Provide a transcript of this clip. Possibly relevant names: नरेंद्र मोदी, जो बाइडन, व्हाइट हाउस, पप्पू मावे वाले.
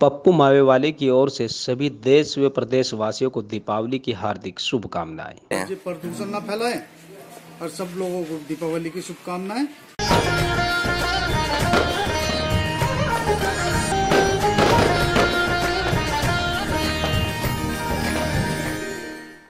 पप्पू मावे वाले की ओर से सभी देश व प्रदेशवासियों को दीपावली की हार्दिक शुभकामनाएं। प्रदूषण न फैलाएं और सब लोगों को दीपावली की शुभकामनाएं।